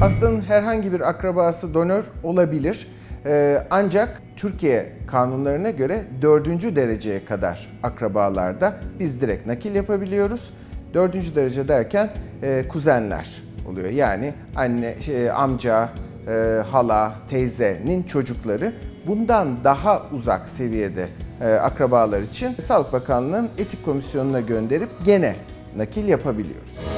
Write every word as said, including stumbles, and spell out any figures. Hastanın herhangi bir akrabası donör olabilir. Ancak Türkiye kanunlarına göre dördüncü dereceye kadar akrabalarda biz direkt nakil yapabiliyoruz. Dördüncü derece derken kuzenler oluyor. Yani anne, şey, amca, hala, teyzenin çocukları. Bundan daha uzak seviyede akrabalar için Sağlık Bakanlığı'nın Etik Komisyonu'na gönderip gene nakil yapabiliyoruz.